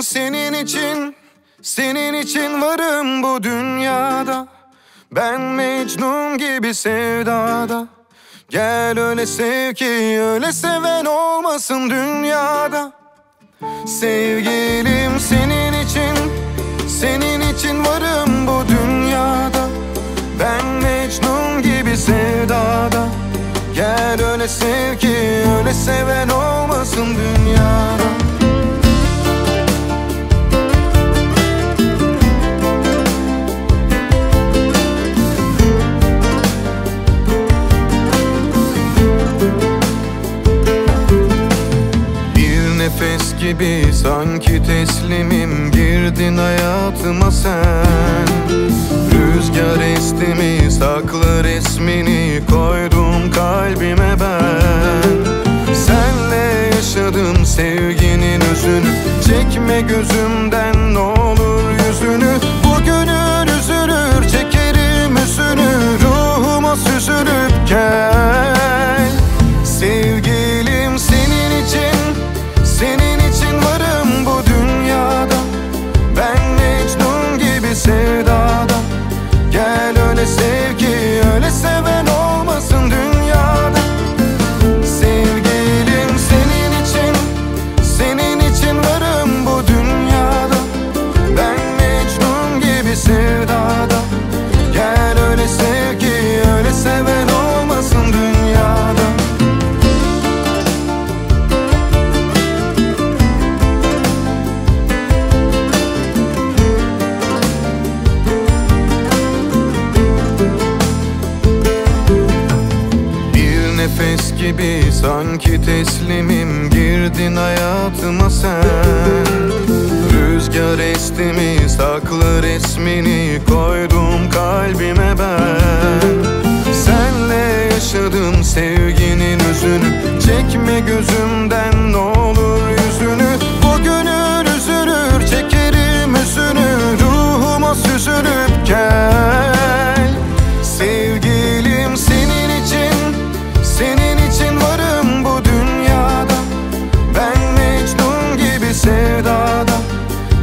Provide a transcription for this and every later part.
Varım senin için, senin için varım bu dünyada. Ben Mecnun gibi sevdada. Gel öyle sev ki öyle seven olmasın dünyada. Sevgilim senin için, senin için varım bu dünyada. Ben Mecnun gibi sevdada. Gel öyle sev ki öyle seven olmasın dünyada. Nefes gibi sanki teslimim, girdin hayatıma sen. Rüzgar esti mi saklı resmini, koydum kalbime ben. Senle yaşadım sevginin özünü, çekme gözümden ne olur yüzünü. Bugünün üzülür çekerim üzünü, ruhuma süzülüp gel. Sevgilim senin için, senin için varım bu dünyada. Ben Mecnun gibi sevdada. Gel öyle sev ki öyle seven olmasın dünyada. Sevgilim senin için, senin için varım bu dünyada. Ben Mecnun gibi sevdada. Gel öyle sev ki öyle seven olmasın dünyada. Nefes gibi sanki teslimim, girdin hayatıma sen. Rüzgar esti mi saklı resmini, koydum kalbime ben. Senle yaşadım sevginin özünü, çekme gözümden ne olur yüzünü. Bugünün üzülür çekerim üzünü, ruhuma süzülüp gel. Sevgilim senin için, senin için varım bu dünyada. Ben Mecnun gibi sevdada.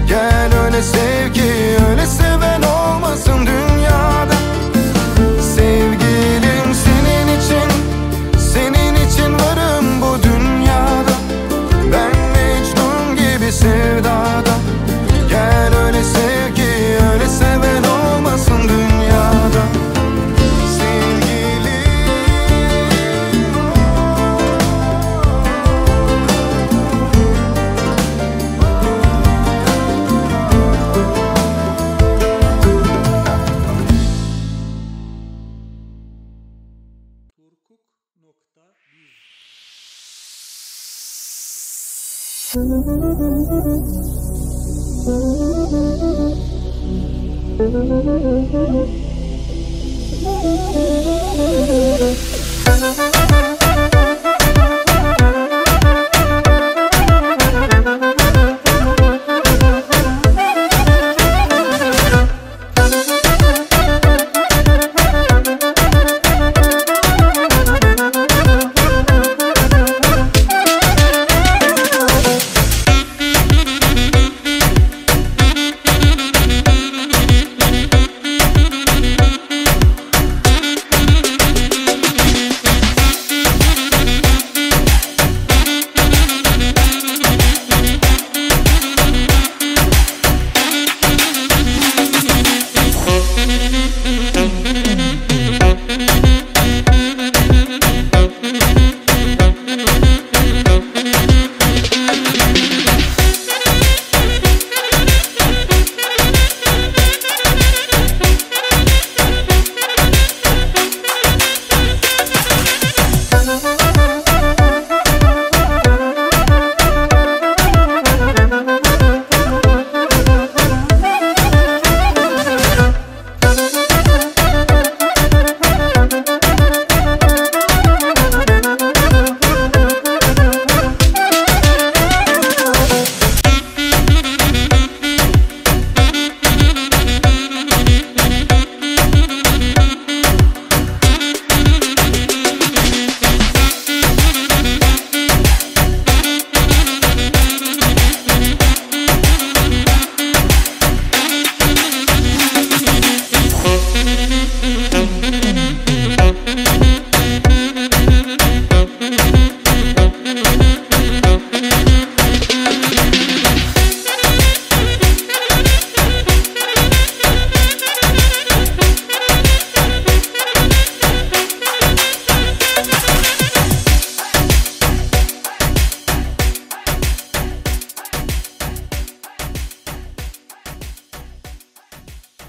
Gel öyle sev ki öyle seven olmasın dünyada. Sevgilim senin için, senin için varım bu dünyada. Ben Mecnun gibi sevdada. Gel öyle sev ki öyle seven olmasın dünyada.